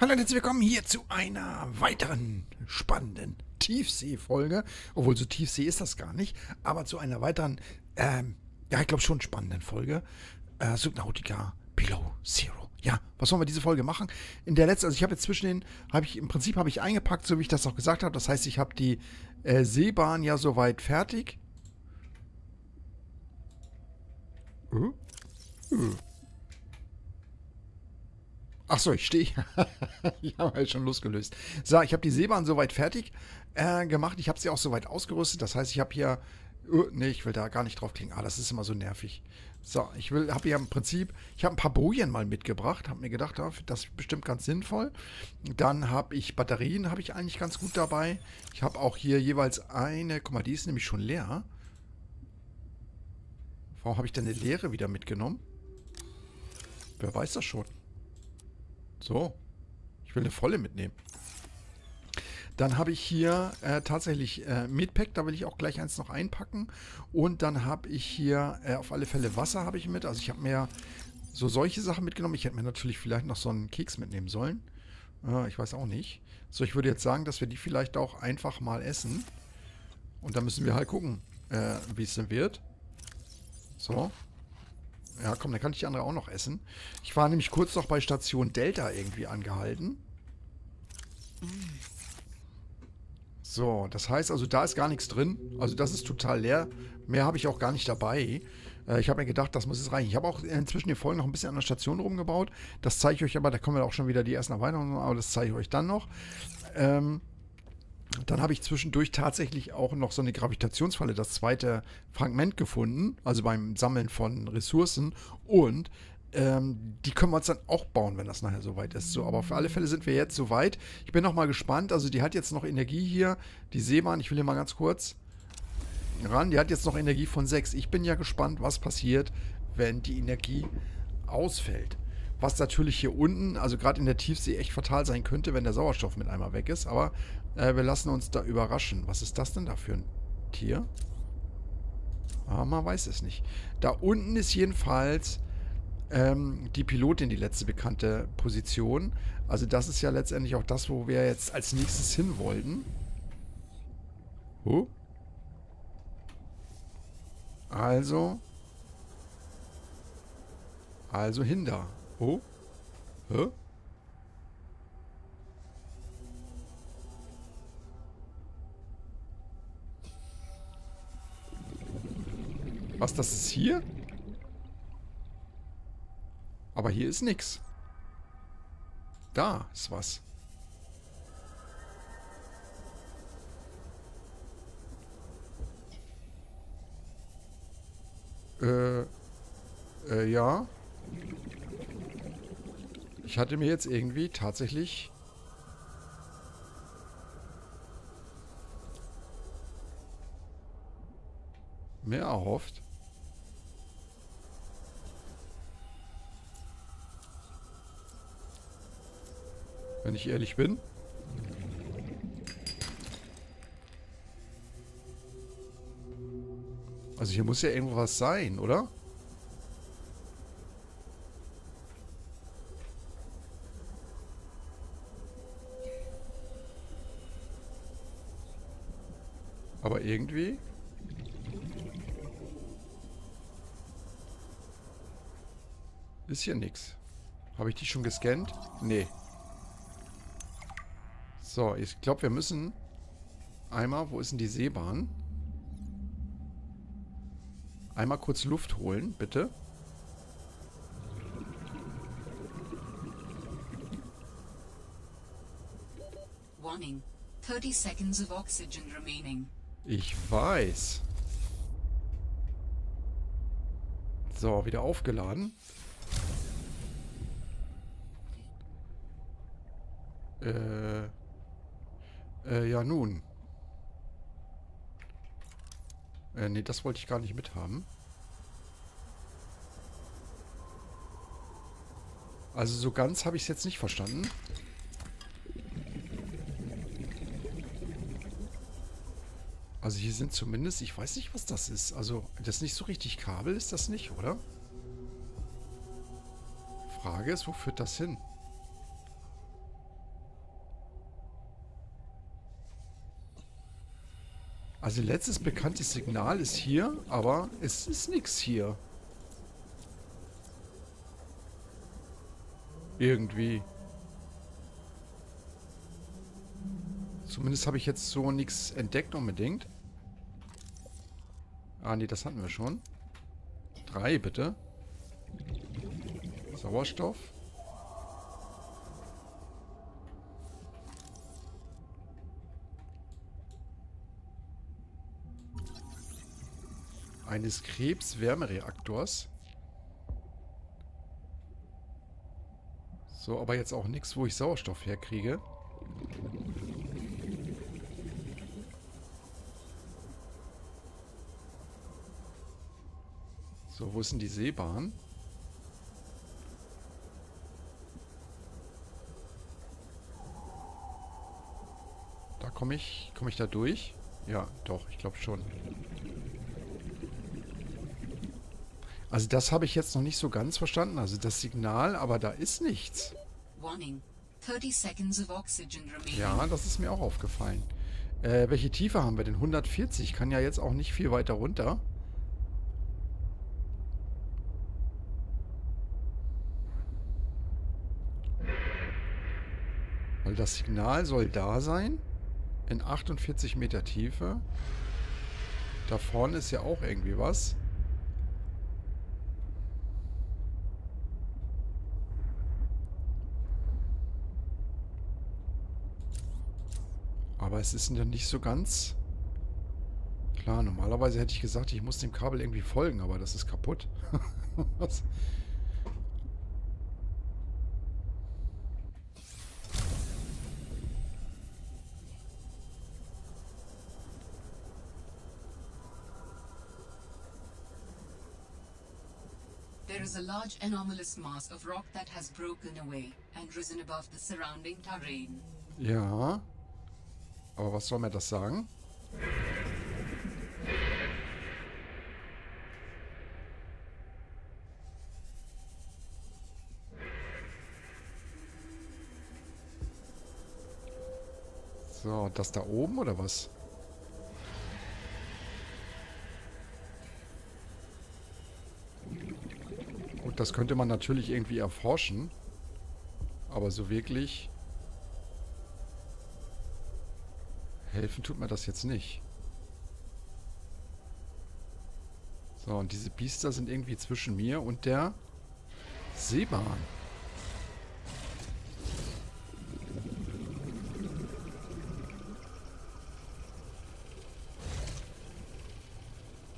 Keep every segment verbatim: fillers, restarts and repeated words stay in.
Hallo und herzlich willkommen hier zu einer weiteren spannenden Tiefsee-Folge. Obwohl, so Tiefsee ist das gar nicht. Aber zu einer weiteren, ähm, ja, ich glaube schon spannenden Folge. Äh, Subnautica Below Zero. Ja, was wollen wir diese Folge machen? In der letzten, also ich habe jetzt zwischen den, habe ich, im Prinzip habe ich eingepackt, so wie ich das auch gesagt habe. Das heißt, ich habe die äh, Seebahn ja soweit fertig. Hm? Hm. Achso, ich stehe. Ich habe halt schon losgelöst. So, ich habe die Seebahn soweit fertig äh, gemacht. Ich habe sie auch soweit ausgerüstet. Das heißt, ich habe hier... Uh, nee, ich will da gar nicht drauf klicken. Ah, das ist immer so nervig. So, ich will, habe hier im Prinzip... Ich habe ein paar Bojen mal mitgebracht. Habe mir gedacht, oh, das ist bestimmt ganz sinnvoll. Dann habe ich Batterien, habe ich eigentlich ganz gut dabei. Ich habe auch hier jeweils eine... Guck mal, die ist nämlich schon leer. Warum habe ich denn eine leere wieder mitgenommen? Wer weiß das schon? So, ich will eine volle mitnehmen. Dann habe ich hier äh, tatsächlich äh, Medpack, da will ich auch gleich eins noch einpacken. Und dann habe ich hier äh, auf alle Fälle Wasser habe ich mit. Also ich habe mir so solche Sachen mitgenommen. Ich hätte mir natürlich vielleicht noch so einen Keks mitnehmen sollen. Äh, ich weiß auch nicht. So, ich würde jetzt sagen, dass wir die vielleicht auch einfach mal essen. Und dann müssen wir halt gucken, äh, wie es denn wird. So. Ja, komm, dann kann ich die andere auch noch essen. Ich war nämlich kurz noch bei Station Delta irgendwie angehalten. So, das heißt also, da ist gar nichts drin. Also das ist total leer. Mehr habe ich auch gar nicht dabei. Äh, ich habe mir gedacht, das muss jetzt reichen. Ich habe auch inzwischen die Folgen noch ein bisschen an der Station rumgebaut. Das zeige ich euch aber, da kommen wir auch schon wieder die ersten Erweiterungen, aber das zeige ich euch dann noch. Ähm... Dann habe ich zwischendurch tatsächlich auch noch so eine Gravitationsfalle, das zweite Fragment gefunden, also beim Sammeln von Ressourcen. Und ähm, die können wir uns dann auch bauen, wenn das nachher soweit ist. So, aber auf alle Fälle sind wir jetzt soweit. Ich bin nochmal gespannt. Also die hat jetzt noch Energie hier, die Seebahn. Ich will hier mal ganz kurz ran. Die hat jetzt noch Energie von sechs. Ich bin ja gespannt, was passiert, wenn die Energie ausfällt. Was natürlich hier unten, also gerade in der Tiefsee, echt fatal sein könnte, wenn der Sauerstoff mit einmal weg ist. Aber äh, wir lassen uns da überraschen. Was ist das denn da für ein Tier? Ah, man weiß es nicht. Da unten ist jedenfalls ähm, die Pilotin die letzte bekannte Position. Also das ist ja letztendlich auch das, wo wir jetzt als nächstes hin wollten. Huh? Also. Also hin da. Oh? Hä? Was, das ist hier? Aber hier ist nichts. Da ist was. Äh, äh, ja. Ich hatte mir jetzt irgendwie tatsächlich... mehr erhofft. Wenn ich ehrlich bin. Also hier muss ja irgendwo was sein, oder? Aber irgendwie... ist hier nichts. Habe ich die schon gescannt? Nee. So, ich glaube, wir müssen... einmal, wo ist denn die Seebahn? Einmal kurz Luft holen, bitte. Warning. thirty seconds of oxygen remaining. Ich weiß. So, wieder aufgeladen. Äh, äh ja nun. Äh, nee, das wollte ich gar nicht mithaben. Also so ganz habe ich es jetzt nicht verstanden. Also hier sind zumindest, ich weiß nicht, was das ist. Also das ist nicht so richtig Kabel, ist das nicht, oder? Frage ist, wo führt das hin? Also letztes bekanntes Signal ist hier, aber es ist nichts hier. Irgendwie. Zumindest habe ich jetzt so nichts entdeckt unbedingt. Ah, nee, das hatten wir schon. Drei, bitte. Sauerstoff. Eines Krebs-Wärmereaktors. So, aber jetzt auch nichts, wo ich Sauerstoff herkriege. So, wo ist denn die Seebahn? Da komme ich, komme ich da durch? Ja, doch, ich glaube schon. Also das habe ich jetzt noch nicht so ganz verstanden. Also das Signal, aber da ist nichts. Ja, das ist mir auch aufgefallen. Äh, welche Tiefe haben wir denn? hundertvierzig. Kann ja jetzt auch nicht viel weiter runter. Weil das Signal soll da sein. In achtundvierzig Meter Tiefe. Da vorne ist ja auch irgendwie was. Aber es ist ja nicht so ganz klar. Normalerweise hätte ich gesagt, ich muss dem Kabel irgendwie folgen, aber das ist kaputt. Was? There is a large anomalous mass of rock that has broken away and risen above the surrounding terrain. Ja. Aber was soll mir das sagen? So, das da oben oder was? Gut, das könnte man natürlich irgendwie erforschen. Aber so wirklich... helfen tut mir das jetzt nicht. So, und diese Biester sind irgendwie zwischen mir und der Seebahn.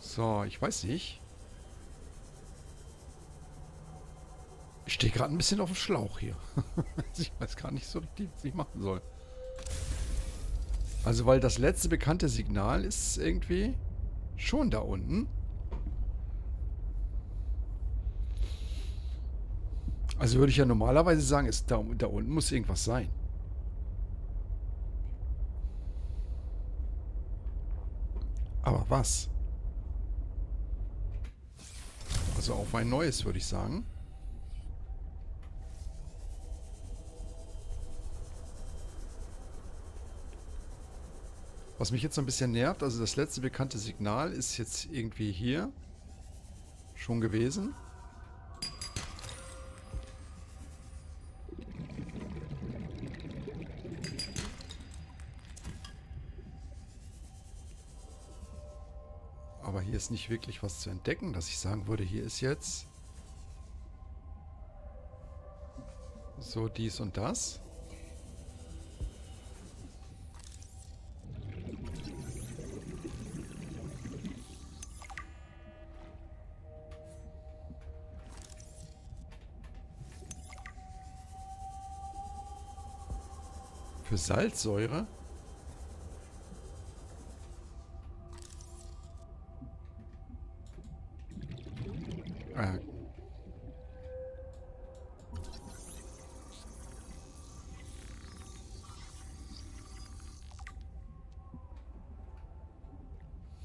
So, ich weiß nicht. Ich stehe gerade ein bisschen auf dem Schlauch hier. Ich weiß gar nicht so richtig, was ich machen soll. Also, weil das letzte bekannte Signal ist irgendwie schon da unten. Also würde ich ja normalerweise sagen, ist da, da unten muss irgendwas sein. Aber was? Also auf ein neues, würde ich sagen. Was mich jetzt so ein bisschen nervt, also das letzte bekannte Signal ist jetzt irgendwie hier schon gewesen. Aber hier ist nicht wirklich was zu entdecken, dass ich sagen würde, hier ist jetzt so dies und das. Für Salzsäure? Ah.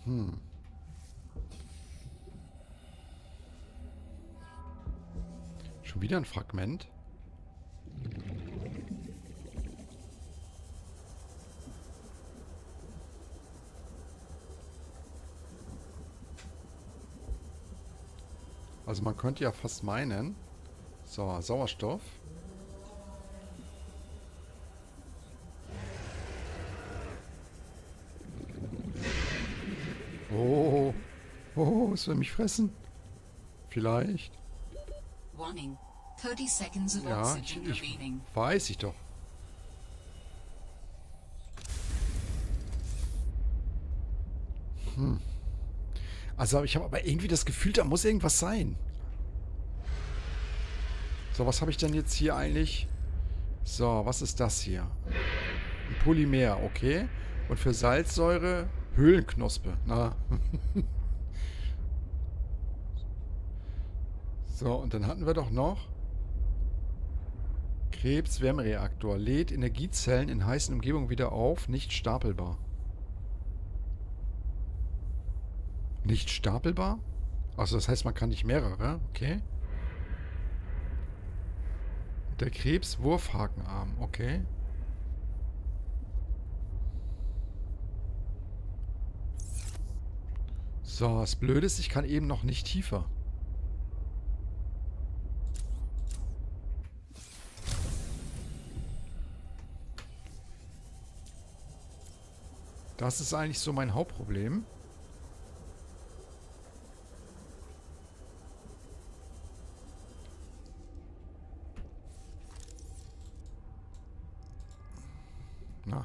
Hm. Schon wieder ein Fragment? Also man könnte ja fast meinen. So, Sauerstoff. Oh, oh, es will mich fressen. Vielleicht. Ja, ich, ich weiß ich doch. Hm. Also ich habe aber irgendwie das Gefühl, da muss irgendwas sein. So, was habe ich denn jetzt hier eigentlich? So, was ist das hier? Ein Polymer, okay. Und für Salzsäure Höhlenknospe. Na. So, und dann hatten wir doch noch Krebs-Wärmereaktor. Lädt Energiezellen in heißen Umgebungen wieder auf. Nicht stapelbar. Nicht stapelbar? Also das heißt, man kann nicht mehrere. Okay. Der Krebswurfhakenarm. Okay. So, das Blöde ist, ich kann eben noch nicht tiefer. Das ist eigentlich so mein Hauptproblem. Na.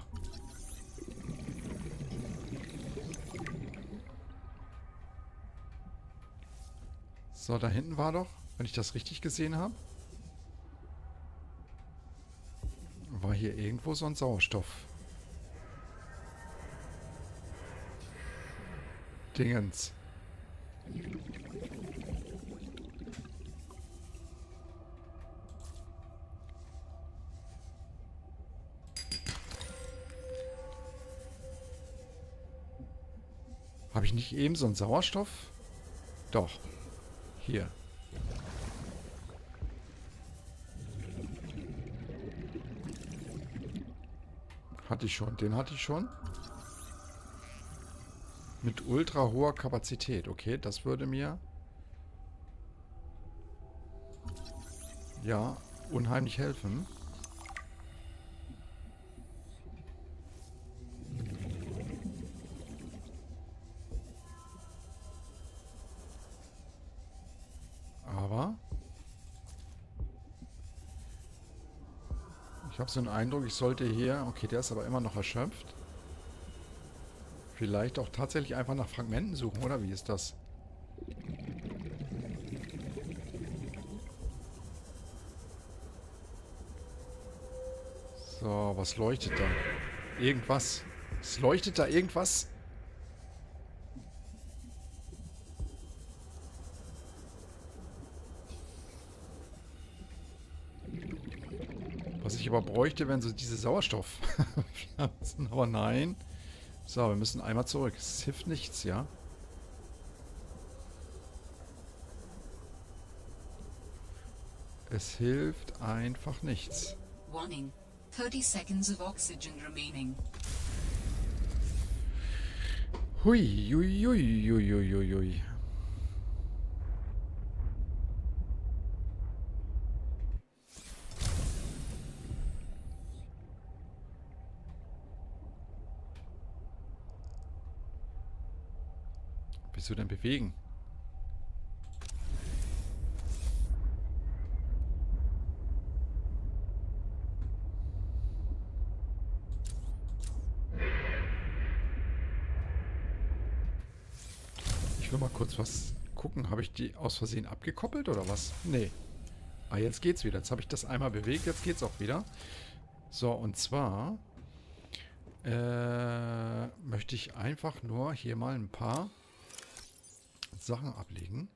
So, da hinten war doch, wenn ich das richtig gesehen habe, war hier irgendwo so ein Sauerstoff. Dingens. Habe ich nicht eben so einen Sauerstoff? Doch. Hier. Hatte ich schon. Den hatte ich schon. Mit ultra hoher Kapazität. Okay, das würde mir... ja, unheimlich helfen. Aber... ich habe so einen Eindruck, ich sollte hier... okay, der ist aber immer noch erschöpft. Vielleicht auch tatsächlich einfach nach Fragmenten suchen, oder? Wie ist das? So, was leuchtet da? Irgendwas. Es leuchtet da irgendwas? Was ich aber bräuchte, wären so diese Sauerstoffflaschen. Aber nein. So, wir müssen einmal zurück. Es hilft nichts, ja? Es hilft einfach nichts. Warning. thirty seconds of oxygen remaining. Hui, hui, hui, hui, hui, hui. Wieso denn bewegen? Ich will mal kurz was gucken. Habe ich die aus Versehen abgekoppelt oder was? Nee. Ah, jetzt geht's wieder. Jetzt habe ich das einmal bewegt. Jetzt geht's auch wieder. So, und zwar äh, möchte ich einfach nur hier mal ein paar Sachen ablegen.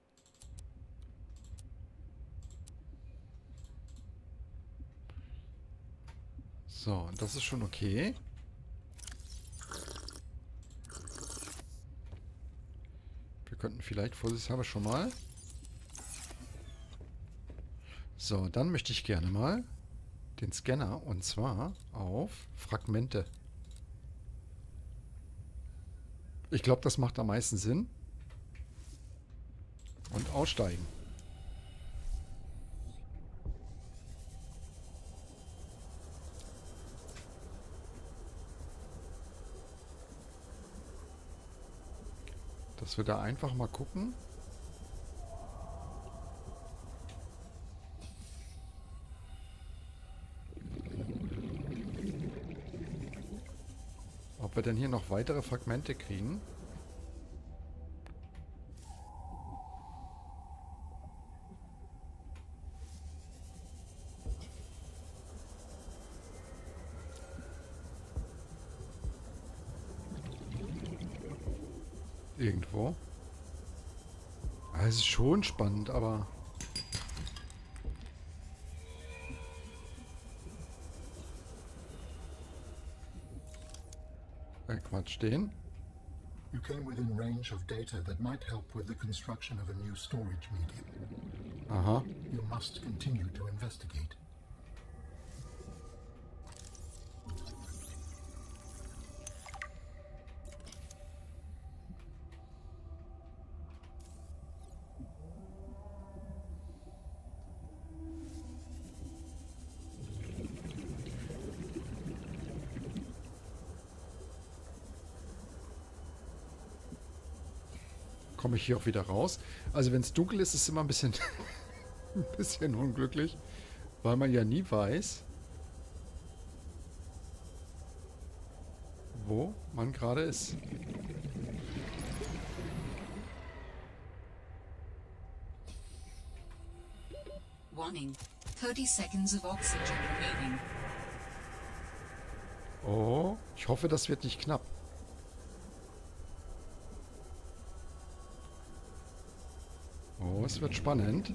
So, das ist schon okay. Wir könnten vielleicht vorsichtshalber schon mal. So, dann möchte ich gerne mal den Scanner und zwar auf Fragmente. Ich glaube, das macht am meisten Sinn. Und aussteigen. dass wir da einfach mal gucken. Ob wir denn hier noch weitere Fragmente kriegen. Irgendwo. Es ist schon spannend, aber... Äh, Quatsch, den. You came within range of data that might help with the construction of a new storage medium. Aha. You must continue to investigate. Komme ich hier auch wieder raus. Also wenn es dunkel ist, ist es immer ein bisschen, ein bisschen unglücklich, weil man ja nie weiß, wo man gerade ist. Warning. thirty seconds of oxygen remaining. Oh, ich hoffe, das wird nicht knapp. Oh, es wird spannend.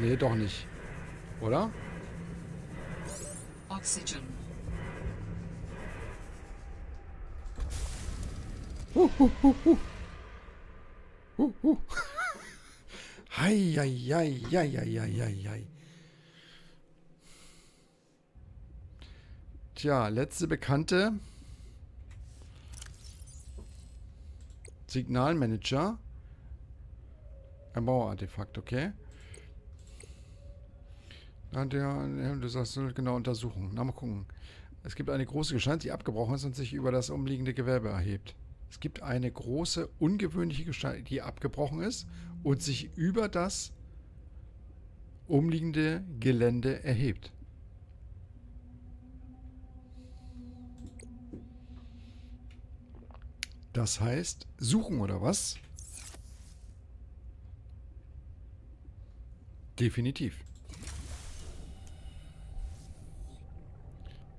Nee, doch nicht. Oder? Oxygen. Huh, huh, huh, huh. Huh, huh. Hei, hei, hei, hei, hei, hei, hei. Tja, letzte Bekannte. Signalmanager. Ein Bauartefakt, okay. Ja, du sagst genau Untersuchung. Na, mal gucken. Es gibt eine große Gestalt, die abgebrochen ist und sich über das umliegende Gewölbe erhebt. Es gibt eine große, ungewöhnliche Gestalt, die abgebrochen ist und sich über das umliegende Gelände erhebt. Das heißt, suchen oder was? Definitiv.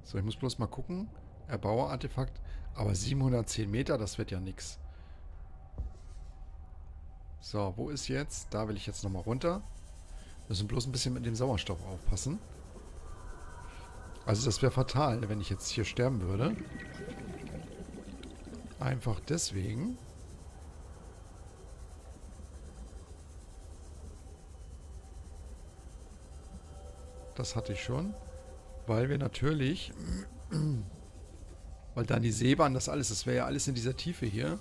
So, ich muss bloß mal gucken. Erbauer-Artefakt. Aber siebenhundertzehn Meter, das wird ja nix. So, wo ist jetzt? Da will ich jetzt nochmal runter. Müssen bloß ein bisschen mit dem Sauerstoff aufpassen. Also das wäre fatal, wenn ich jetzt hier sterben würde. Einfach deswegen... Das hatte ich schon, weil wir natürlich, weil dann die Seebahn, das alles, das wäre ja alles in dieser Tiefe hier.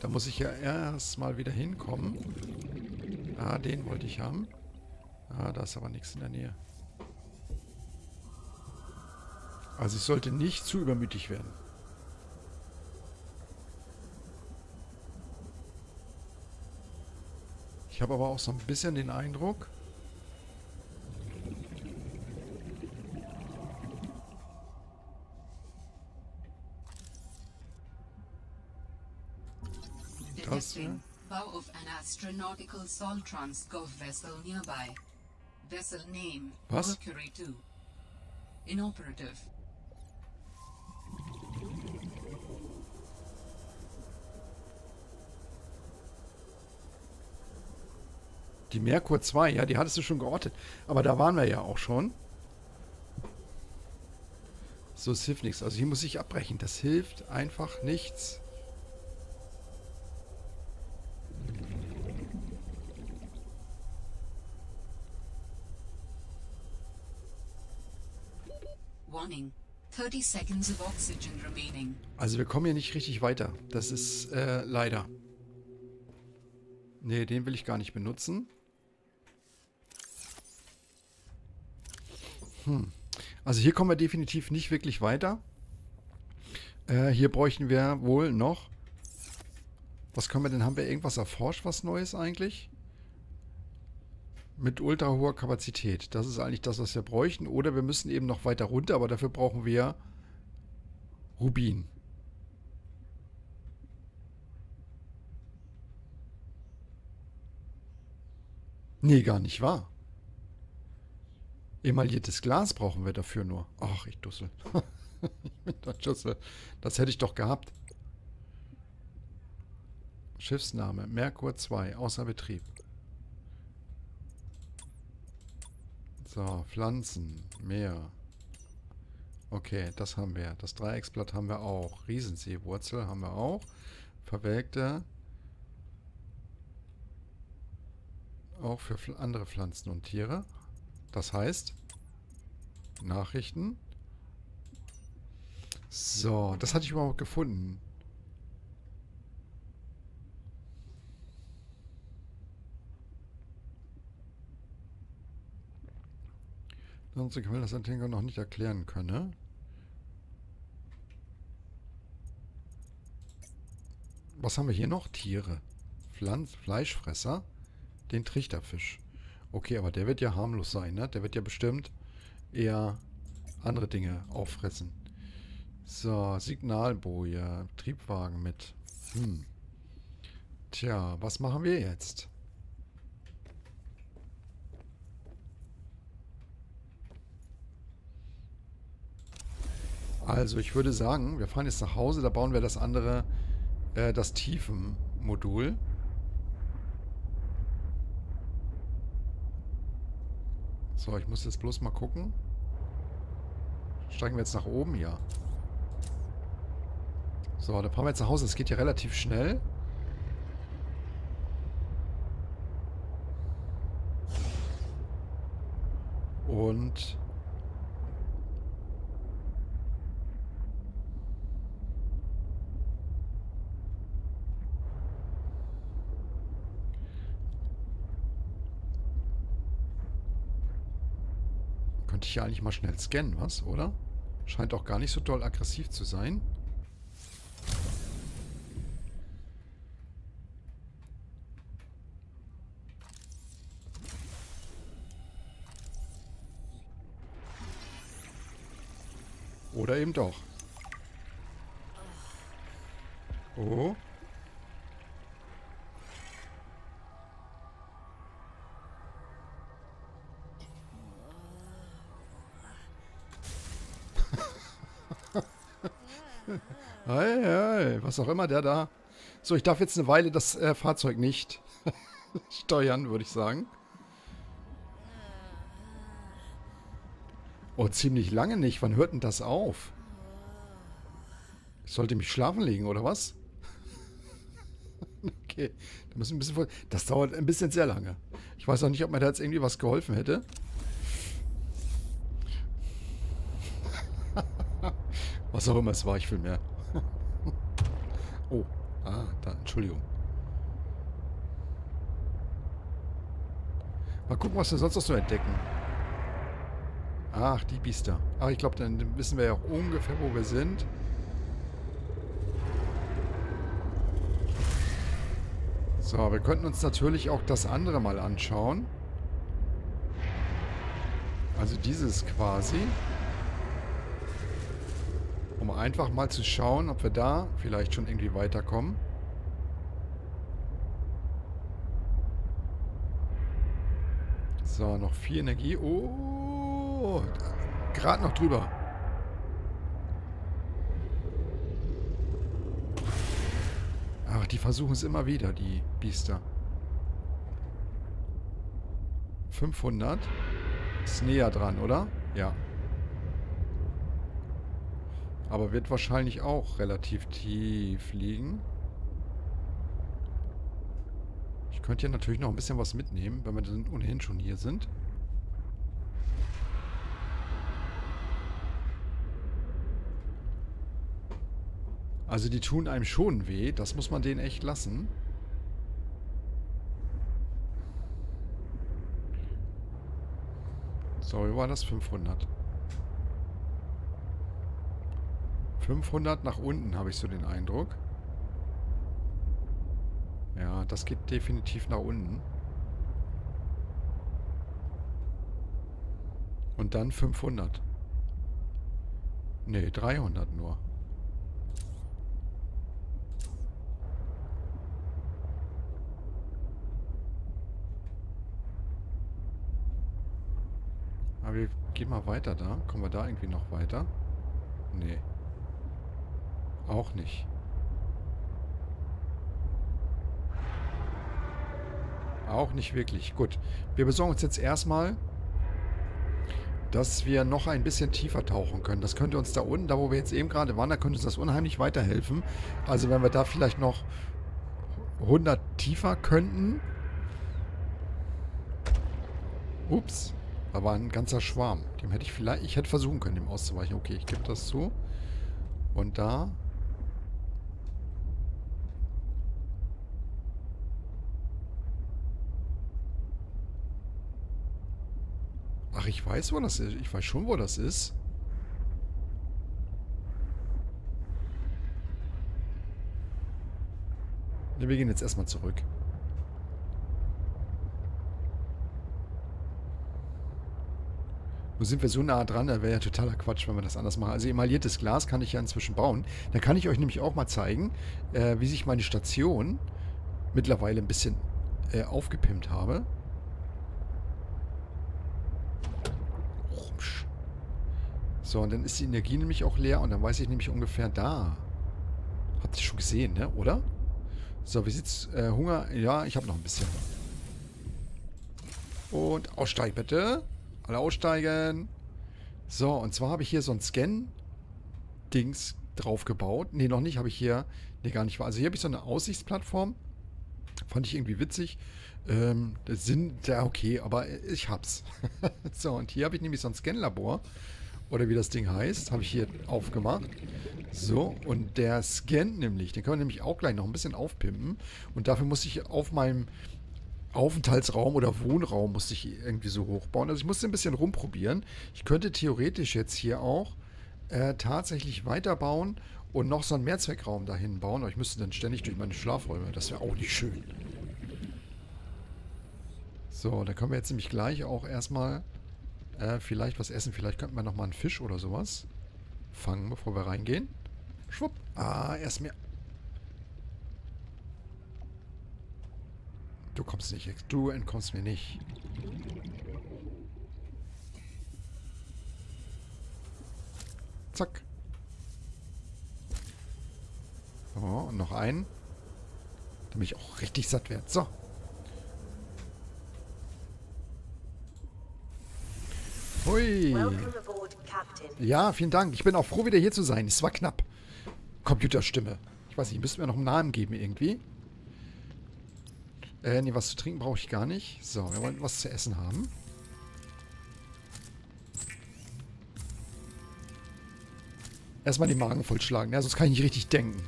Da muss ich ja erstmal wieder hinkommen. Ah, den wollte ich haben. Ah, da ist aber nichts in der Nähe. Also ich sollte nicht zu übermütig werden. Ich habe aber auch so ein bisschen den Eindruck... Testing. Bow of an astronautical Soltrans-Gov vessel nearby. Vessel name Merkur two. Inoperative. Die Merkur zwei, ja, die hattest du schon geortet. Aber da waren wir ja auch schon. So, es hilft nichts. Also hier muss ich abbrechen. Das hilft einfach nichts. thirty seconds of oxygen remaining. Also wir kommen hier nicht richtig weiter. Das ist äh, leider. Ne, den will ich gar nicht benutzen. Hm. Also hier kommen wir definitiv nicht wirklich weiter. Äh, hier bräuchten wir wohl noch Was können wir denn? Haben wir irgendwas erforscht, was Neues eigentlich? Mit ultra hoher Kapazität. Das ist eigentlich das, was wir bräuchten. Oder wir müssen eben noch weiter runter, aber dafür brauchen wir Rubin. Nee, gar nicht wahr. Emailliertes Glas brauchen wir dafür nur. Ach, ich dussel. Ich bin der Dussel. Das hätte ich doch gehabt. Schiffsname. Merkur zwei. Außer Betrieb. So, Pflanzen. Meer. Okay, das haben wir. Das Dreiecksblatt haben wir auch. Riesenseewurzel haben wir auch. Verwelkte. Auch für andere Pflanzen und Tiere. Das heißt, Nachrichten. So, das hatte ich überhaupt gefunden. Sonst kann man das Antenna noch nicht erklären können. Was haben wir hier noch? Tiere. Pflanz, Fleischfresser. Den Trichterfisch. Okay, aber der wird ja harmlos sein, ne? Der wird ja bestimmt eher andere Dinge auffressen. So, Signalboje, Triebwagen mit. Hm. Tja, was machen wir jetzt? Also, ich würde sagen, wir fahren jetzt nach Hause, da bauen wir das andere, äh, das Tiefenmodul. So, ich muss jetzt bloß mal gucken. Steigen wir jetzt nach oben? Ja. So, dann fahren wir jetzt nach Hause. Es geht ja relativ schnell. Und... ich ja eigentlich mal schnell scannen, was, oder? Scheint auch gar nicht so doll aggressiv zu sein. Oder eben doch. Oh. Hey, hey, was auch immer der da. So, ich darf jetzt eine Weile das äh, Fahrzeug nicht steuern, würde ich sagen. Oh, ziemlich lange nicht. Wann hört denn das auf? Ich sollte mich schlafen legen, oder was? Okay, da müssen wir ein bisschen vor. Das dauert ein bisschen sehr lange. Ich weiß auch nicht, ob mir da jetzt irgendwie was geholfen hätte. Was auch immer es war, ich will mehr. Oh, ah, da, Entschuldigung. Mal gucken, was wir sonst noch so entdecken. Ach, die Biester. Ach, ich glaube, dann wissen wir ja auch ungefähr, wo wir sind. So, wir könnten uns natürlich auch das andere mal anschauen. Also dieses quasi. Um einfach mal zu schauen, ob wir da vielleicht schon irgendwie weiterkommen. So, noch viel Energie. Oh, gerade noch drüber. Ach, die versuchen es immer wieder, die Biester. fünfhundert. Ist näher dran, oder? Ja. Aber wird wahrscheinlich auch relativ tief liegen. Ich könnte hier natürlich noch ein bisschen was mitnehmen, wenn wir dann ohnehin schon hier sind. Also die tun einem schon weh. Das muss man denen echt lassen. So, wie war das? fünfhundert. fünfhundert nach unten, habe ich so den Eindruck. Ja, das geht definitiv nach unten. Und dann fünfhundert. Ne, dreihundert nur. Aber wir gehen mal weiter da. Kommen wir da irgendwie noch weiter? Ne. Auch nicht. Auch nicht wirklich. Gut. Wir besorgen uns jetzt erstmal, dass wir noch ein bisschen tiefer tauchen können. Das könnte uns da unten, da wo wir jetzt eben gerade waren, da könnte uns das unheimlich weiterhelfen. Also wenn wir da vielleicht noch hundert tiefer könnten. Ups, da war ein ganzer Schwarm. Dem hätte ich vielleicht, ich hätte versuchen können, dem auszuweichen. Okay, ich gebe das zu. Und da... Ach, ich weiß, wo das ist. Ich weiß schon, wo das ist. Wir gehen jetzt erstmal zurück. Nur sind wir so nah dran, da wäre ja totaler Quatsch, wenn wir das anders machen. Also emailliertes Glas kann ich ja inzwischen bauen. Da kann ich euch nämlich auch mal zeigen, äh, wie sich meine Station mittlerweile ein bisschen äh, aufgepimpt habe. So, und dann ist die Energie nämlich auch leer und dann weiß ich nämlich ungefähr da. Habt ihr schon gesehen, ne? Oder? So, wie sieht's? Äh, Hunger? Ja, ich habe noch ein bisschen. Und aussteigen bitte. Alle aussteigen. So, und zwar habe ich hier so ein Scan-Dings drauf gebaut. Ne, noch nicht. Habe ich hier... Ne, gar nicht wahr. Also hier habe ich so eine Aussichtsplattform. Fand ich irgendwie witzig. Ähm, das sind... Ja, okay, aber ich hab's. So, und hier habe ich nämlich so ein Scan-Labor. Oder wie das Ding heißt. Habe ich hier aufgemacht. So, und der scannt nämlich. Den können wir nämlich auch gleich noch ein bisschen aufpimpen. Und dafür muss ich auf meinem Aufenthaltsraum oder Wohnraum muss ich irgendwie so hochbauen. Also ich muss ein bisschen rumprobieren. Ich könnte theoretisch jetzt hier auch äh, tatsächlich weiterbauen und noch so einen Mehrzweckraum dahin bauen. Aber ich müsste dann ständig durch meine Schlafräume. Das wäre auch nicht schön. So, da können wir jetzt nämlich gleich auch erstmal... Äh, vielleicht was essen. Vielleicht könnten wir nochmal einen Fisch oder sowas fangen, bevor wir reingehen. Schwupp. Ah, erst mehr. Du kommst nicht, Ex. Du entkommst mir nicht. Zack. So, und noch einen. Damit ich auch richtig satt werde. So. Hui. Ja, vielen Dank. Ich bin auch froh, wieder hier zu sein. Es war knapp. Computerstimme. Ich weiß nicht, müssten wir noch einen Namen geben irgendwie. Äh, nee, was zu trinken brauche ich gar nicht. So, wir wollen was zu essen haben. Erstmal den Magen vollschlagen, ja, sonst kann ich nicht richtig denken.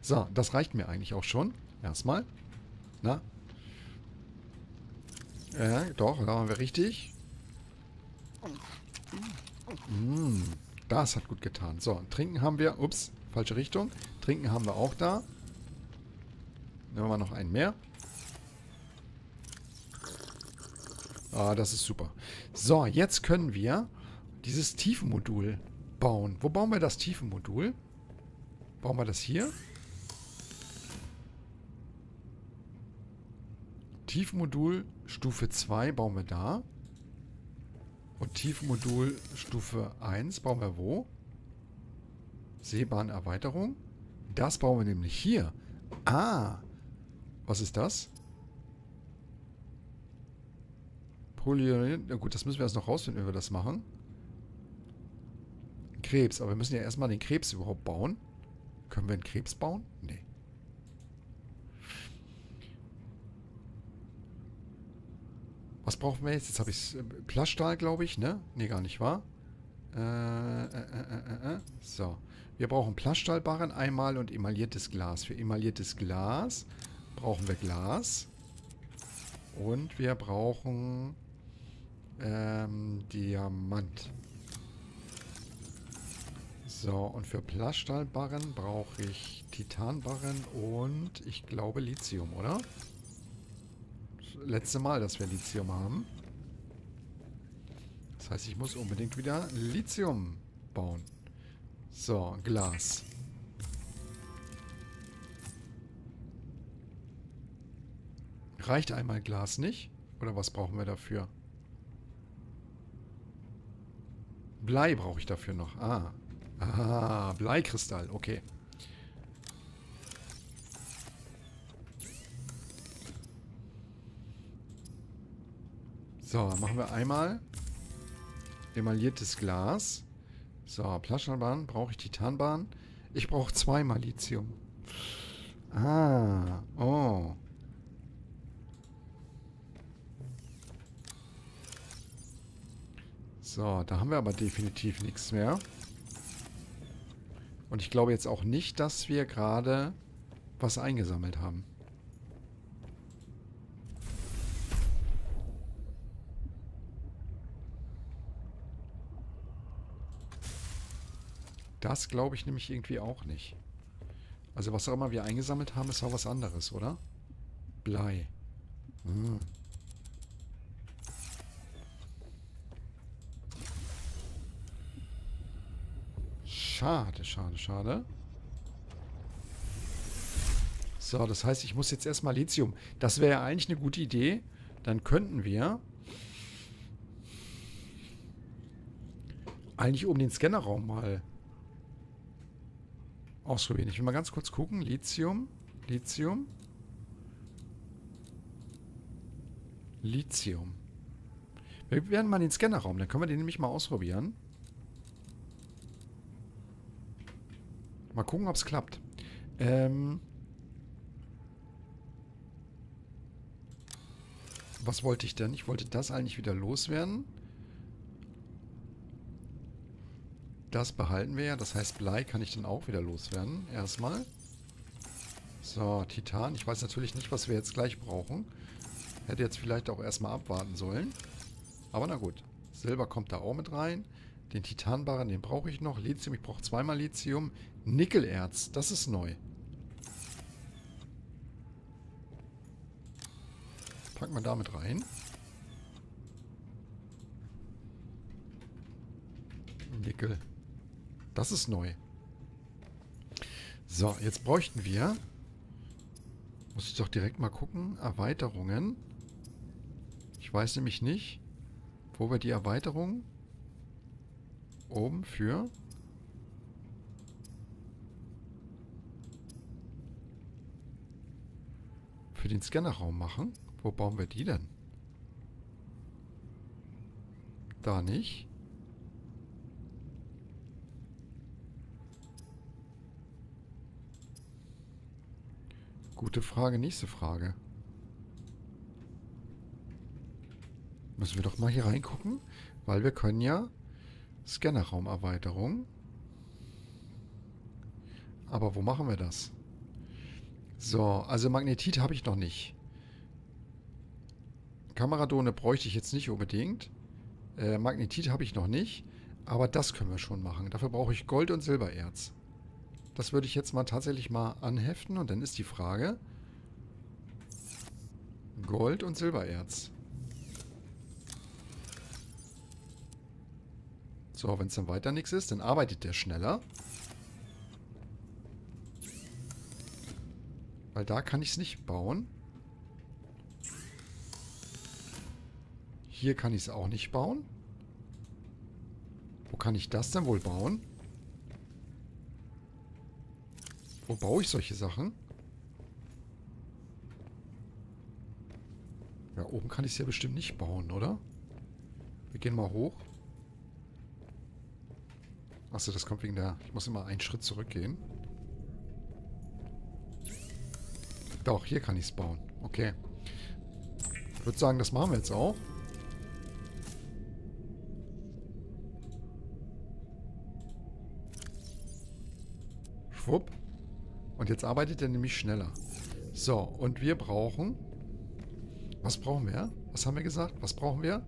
So, das reicht mir eigentlich auch schon. Erstmal. Na? Ja, doch, da waren wir richtig. Mm, das hat gut getan. So, trinken haben wir... Ups, falsche Richtung. Trinken haben wir auch da. Nehmen wir mal noch einen mehr. Ah, das ist super. So, jetzt können wir dieses Tiefenmodul bauen. Wo bauen wir das Tiefenmodul? Bauen wir das hier? Tiefenmodul Stufe zwei bauen wir da. Und Tiefenmodul Stufe eins bauen wir wo? Seebahnerweiterung. Das bauen wir nämlich hier. Ah! Was ist das? Polyonin. Na gut, das müssen wir erst noch rausfinden, wenn wir das machen. Krebs. Aber wir müssen ja erstmal den Krebs überhaupt bauen. Können wir einen Krebs bauen? Nee. Was brauchen wir jetzt? Jetzt habe ich Plaststahl, glaube ich, ne? Ne, gar nicht wahr? Äh, äh, äh, äh, äh. So. Wir brauchen Plaststahlbarren einmal und emailliertes Glas. Für emailliertes Glas brauchen wir Glas. Und wir brauchen ähm, Diamant. So, und für Plaststahlbarren brauche ich Titanbarren und ich glaube Lithium, oder? Das letzte Mal, dass wir Lithium haben. Das heißt, ich muss unbedingt wieder Lithium bauen. So, Glas. Reicht einmal Glas nicht? Oder was brauchen wir dafür? Blei brauche ich dafür noch. Ah. Ah, Bleikristall. Okay. So, machen wir einmal emailliertes Glas. So, Plastischbahn. Brauche ich Titanbahn? Ich brauche zweimal Lithium. Ah, oh. So, da haben wir aber definitiv nichts mehr. Und ich glaube jetzt auch nicht, dass wir gerade was eingesammelt haben. Das glaube ich nämlich irgendwie auch nicht. Also was auch immer wir eingesammelt haben, ist auch was anderes, oder? Blei. Hm. Schade, schade, schade. So, das heißt, ich muss jetzt erstmal Lithium. Das wäre ja eigentlich eine gute Idee. Dann könnten wir eigentlich oben den Scannerraum mal ausprobieren. Ich will mal ganz kurz gucken. Lithium, Lithium, Lithium. Wir werden mal den Scannerraum, dann können wir den nämlich mal ausprobieren. Mal gucken, ob es klappt. Ähm Was wollte ich denn? Ich wollte das eigentlich wieder loswerden. Das behalten wir ja. Das heißt, Blei kann ich dann auch wieder loswerden. Erstmal. So, Titan. Ich weiß natürlich nicht, was wir jetzt gleich brauchen. Hätte jetzt vielleicht auch erstmal abwarten sollen. Aber na gut. Silber kommt da auch mit rein. Den Titanbarren, den brauche ich noch. Lithium, ich brauche zweimal Lithium. Nickelerz, das ist neu. Packen wir damit rein. Nickel. Das ist neu. So, jetzt bräuchten wir... Muss ich doch direkt mal gucken. Erweiterungen. Ich weiß nämlich nicht, wo wir die Erweiterung... Oben für für den Scannerraum machen. Wo bauen wir die denn? Da nicht. Gute Frage, nächste Frage. Müssen wir doch mal hier reingucken, weil wir können ja Scannerraumerweiterung. Aber wo machen wir das? So, also Magnetit habe ich noch nicht. Kameradone bräuchte ich jetzt nicht unbedingt. Äh, Magnetit habe ich noch nicht. Aber das können wir schon machen. Dafür brauche ich Gold und Silbererz. Das würde ich jetzt mal tatsächlich mal anheften. Und dann ist die Frage. Gold und Silbererz. So, wenn es dann weiter nichts ist, dann arbeitet der schneller. Weil da kann ich es nicht bauen. Hier kann ich es auch nicht bauen. Wo kann ich das denn wohl bauen? Wo baue ich solche Sachen? Ja, oben kann ich es ja bestimmt nicht bauen, oder? Wir gehen mal hoch. Achso, das kommt wegen der... Ich muss immer einen Schritt zurückgehen. Doch, hier kann ich es bauen. Okay. Ich würde sagen, das machen wir jetzt auch. Schwupp. Und jetzt arbeitet er nämlich schneller. So, und wir brauchen... Was brauchen wir? Was haben wir gesagt? Was brauchen wir?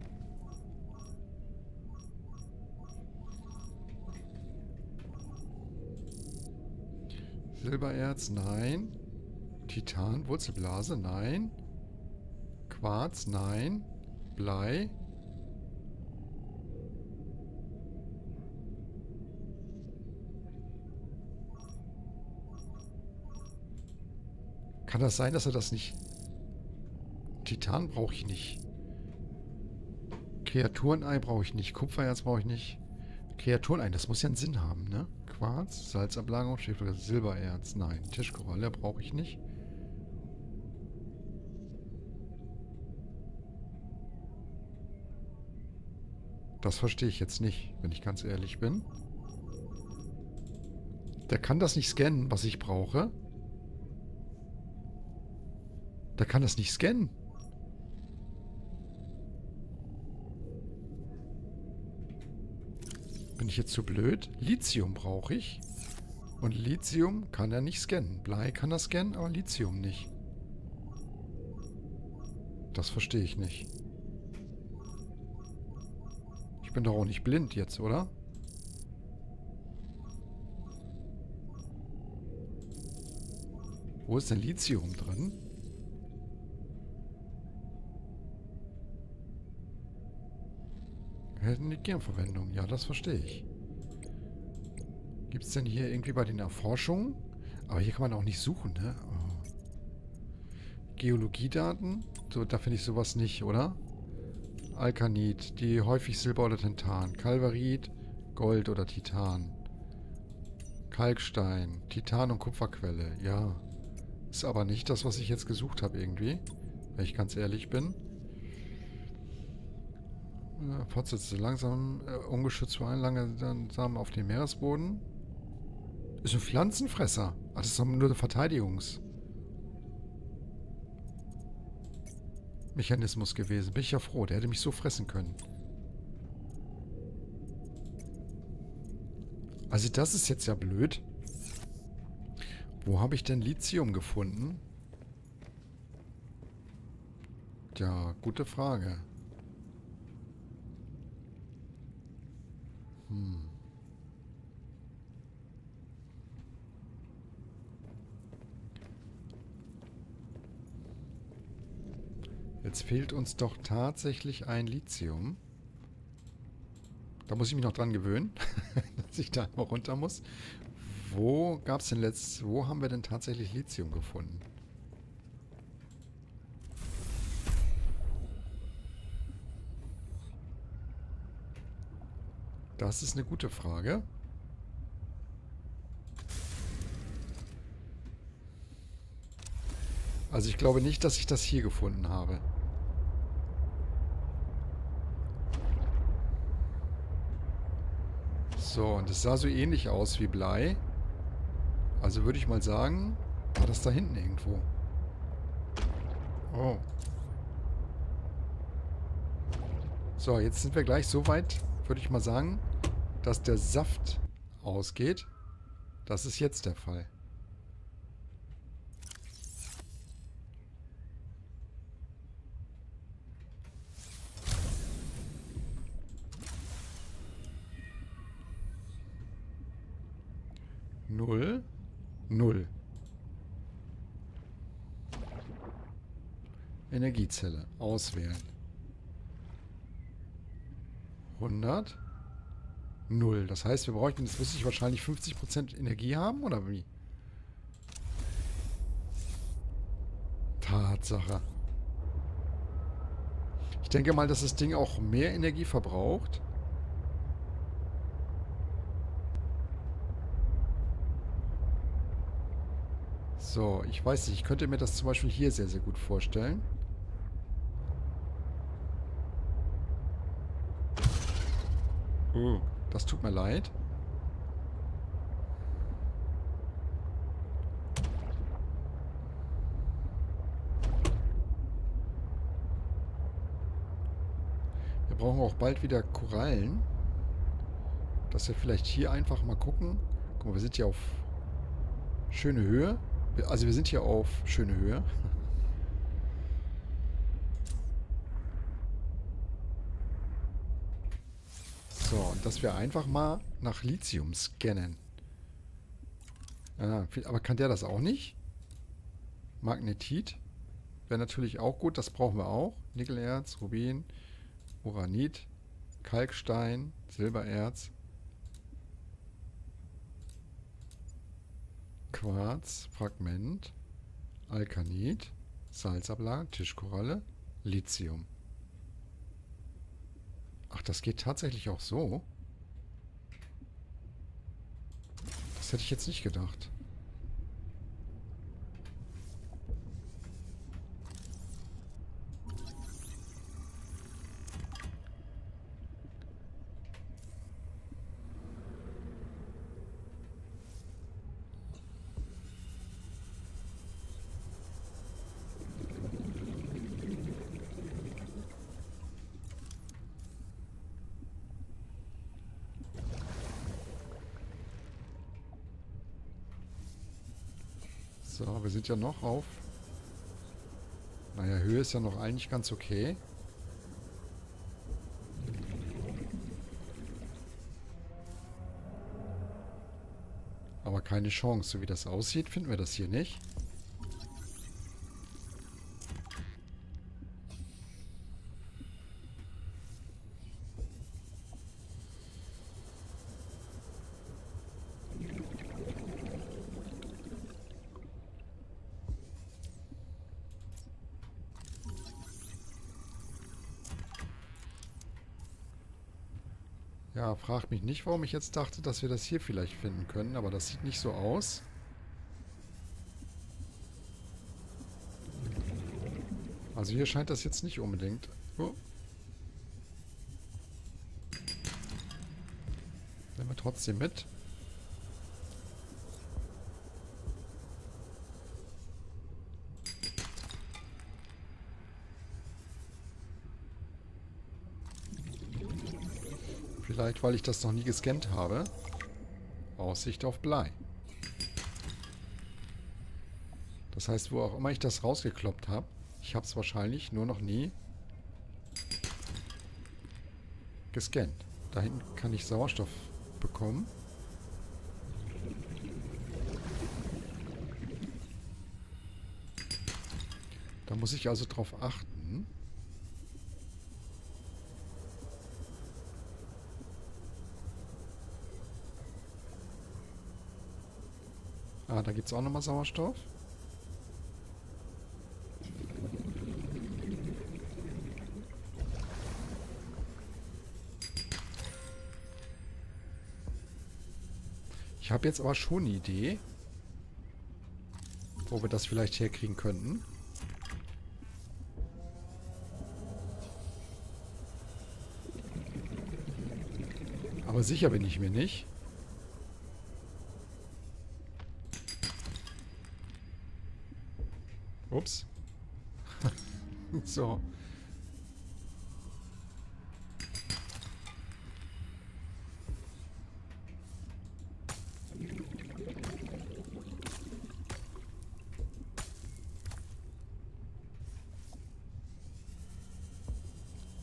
Silbererz? Nein. Titan, Wurzelblase? Nein. Quarz? Nein. Blei? Kann das sein, dass er das nicht... Titan brauche ich nicht. Kreaturenei brauche ich nicht. Kupfererz brauche ich nicht. Kreaturenei, das muss ja einen Sinn haben, ne? Quarz, Salzablagerung, Schäfer, Silbererz. Nein, Tischkoralle brauche ich nicht. Das verstehe ich jetzt nicht, wenn ich ganz ehrlich bin. Der kann das nicht scannen, was ich brauche. Der kann das nicht scannen. Bin ich jetzt zu blöd? Lithium brauche ich. Und Lithium kann er nicht scannen. Blei kann er scannen, aber Lithium nicht. Das verstehe ich nicht. Ich bin doch auch nicht blind jetzt, oder? Wo ist denn Lithium drin? Hätten die Gernverwendung. Ja, das verstehe ich. Gibt es denn hier irgendwie bei den Erforschungen? Aber hier kann man auch nicht suchen, ne? Oh. Geologiedaten? So, da finde ich sowas nicht, oder? Alkanit, die häufig Silber oder Titan. Kalvarit, Gold oder Titan. Kalkstein, Titan und Kupferquelle. Ja. Ist aber nicht das, was ich jetzt gesucht habe irgendwie. Wenn ich ganz ehrlich bin. Fortsetzte langsam, äh, ungeschützt vor allem langsam auf den Meeresboden. Ist ein Pflanzenfresser. Ach, das ist nur eine Verteidigungs... Mechanismus gewesen. Bin ich ja froh. Der hätte mich so fressen können. Also das ist jetzt ja blöd. Wo habe ich denn Lithium gefunden? Ja, gute Frage. Hm. Jetzt fehlt uns doch tatsächlich ein Lithium. Da muss ich mich noch dran gewöhnen, dass ich da mal runter muss. Wo gab's denn letztes... Wo haben wir denn tatsächlich Lithium gefunden? Das ist eine gute Frage. Also ich glaube nicht, dass ich das hier gefunden habe. So, und es sah so ähnlich aus wie Blei. Also würde ich mal sagen, war das da hinten irgendwo. Oh. So, jetzt sind wir gleich so weit... Würde ich mal sagen, dass der Saft ausgeht. Das ist jetzt der Fall. Null. Null. Energiezelle. Auswählen. hundert. null. Das heißt, wir bräuchten, das müsste ich wahrscheinlich fünfzig Prozent Energie haben, oder wie? Tatsache. Ich denke mal, dass das Ding auch mehr Energie verbraucht. So, ich weiß nicht. Ich könnte mir das zum Beispiel hier sehr, sehr gut vorstellen. Das tut mir leid. Wir brauchen auch bald wieder Korallen. Dass wir vielleicht hier einfach mal gucken. Guck mal, wir sind hier auf schöne Höhe. Also wir sind hier auf schöne Höhe. So, und dass wir einfach mal nach Lithium scannen. Ah, aber kann der das auch nicht? Magnetit. Wäre natürlich auch gut, das brauchen wir auch. Nickelerz, Rubin, Uranit, Kalkstein, Silbererz, Quarz, Fragment, Alkanit, Salzablage, Tischkoralle, Lithium. Ach, das geht tatsächlich auch so. Das hätte ich jetzt nicht gedacht. So, wir sind ja noch auf... Naja, Höhe ist ja noch eigentlich ganz okay. Aber keine Chance. So wie das aussieht, finden wir das hier nicht. Ja, frag mich nicht, warum ich jetzt dachte, dass wir das hier vielleicht finden können, aber das sieht nicht so aus. Also hier scheint das jetzt nicht unbedingt... Oh. Nehmen wir trotzdem mit. Vielleicht, weil ich das noch nie gescannt habe. Aussicht auf Blei. Das heißt, wo auch immer ich das rausgekloppt habe, ich habe es wahrscheinlich nur noch nie gescannt. Da hinten kann ich Sauerstoff bekommen. Da muss ich also drauf achten. Ah, da gibt es auch nochmal Sauerstoff. Ich habe jetzt aber schon eine Idee, wo wir das vielleicht herkriegen könnten. Aber sicher bin ich mir nicht. Ups. So.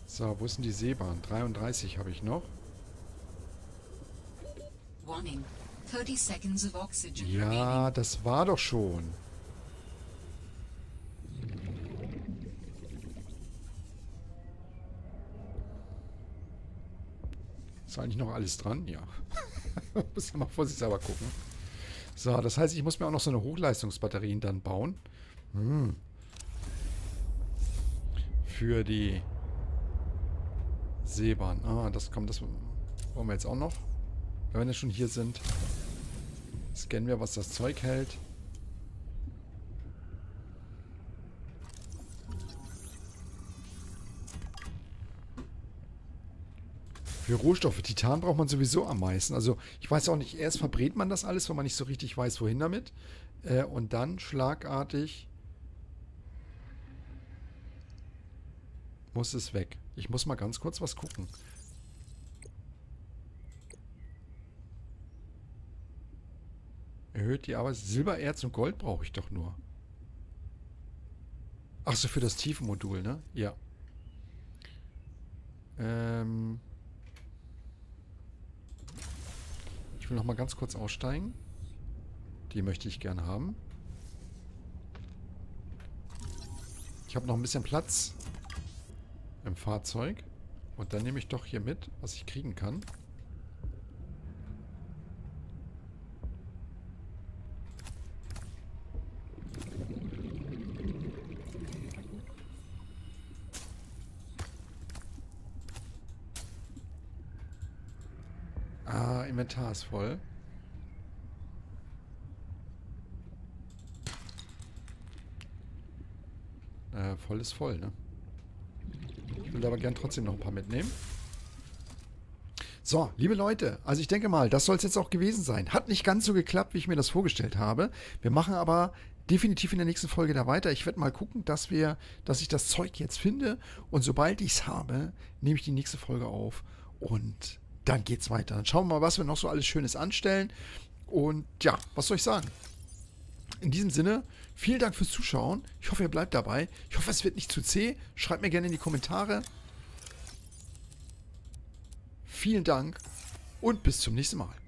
So, wo ist denn die Seebahn? dreiunddreißig habe ich noch. Ja, das war doch schon. Ist eigentlich noch alles dran? Ja. Muss ja mal vorsichtshalber gucken. So, das heißt, ich muss mir auch noch so eine Hochleistungsbatterie dann bauen. Hm. Für die Seebahn. Ah, das kommt, das wollen wir jetzt auch noch. Wenn wir schon hier sind, scannen wir, was das Zeug hält. Für Rohstoffe. Titan braucht man sowieso am meisten. Also ich weiß auch nicht, erst verbrät man das alles, wenn man nicht so richtig weiß, wohin damit. Äh, und dann schlagartig muss es weg. Ich muss mal ganz kurz was gucken. Erhöht die Arbeit. Silbererz und Gold brauche ich doch nur. Ach so, für das Tiefenmodul, ne? Ja. Ähm... Ich will noch mal ganz kurz aussteigen. Die möchte ich gerne haben. Ich habe noch ein bisschen Platz im Fahrzeug. Und dann nehme ich doch hier mit, was ich kriegen kann. Ah, Inventar ist voll. Äh, voll ist voll, ne? Ich will aber gern trotzdem noch ein paar mitnehmen. So, liebe Leute, also ich denke mal, das soll es jetzt auch gewesen sein. Hat nicht ganz so geklappt, wie ich mir das vorgestellt habe. Wir machen aber definitiv in der nächsten Folge da weiter. Ich werde mal gucken, dass wir, dass ich das Zeug jetzt finde. Und sobald ich es habe, nehme ich die nächste Folge auf. Und dann geht's weiter. Dann schauen wir mal, was wir noch so alles Schönes anstellen. Und ja, was soll ich sagen? In diesem Sinne, vielen Dank fürs Zuschauen. Ich hoffe, ihr bleibt dabei. Ich hoffe, es wird nicht zu zäh. Schreibt mir gerne in die Kommentare. Vielen Dank und bis zum nächsten Mal.